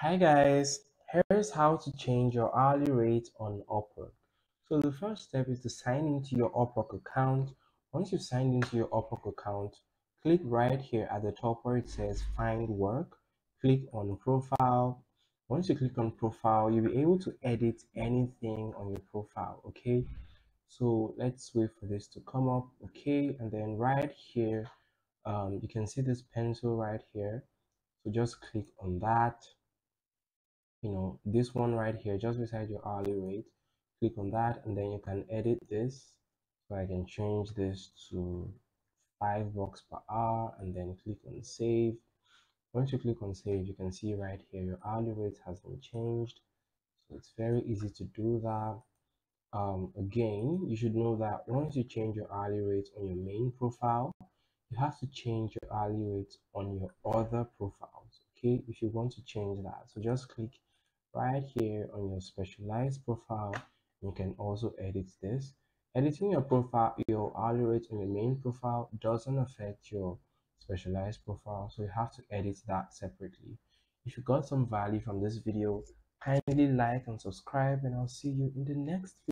Hi guys, here's how to change your hourly rate on Upwork. So the first step is to sign into your Upwork account. Once you've signed into your Upwork account, click right here at the top where it says Find Work. Click on Profile. Once you click on Profile, you'll be able to edit anything on your profile, okay? So let's wait for this to come up, okay? And then right here, you can see this pencil right here. So just click on that. You know, this one right here just beside your hourly rate, click on that, and then you can edit this. So I can change this to $5 per hour and then click on save. Once you click on save, you can see right here your hourly rate hasn't changed, so it's very easy to do that. Again, you should know that once you change your hourly rate on your main profile, you have to change your hourly rate on your other profiles, okay, if you want to change that. So just click right here on your specialized profile. You can also edit this. Editing your profile, your hourly rate on your main profile doesn't affect your specialized profile, so you have to edit that separately. If you got some value from this video, kindly like and subscribe, and I'll see you in the next video.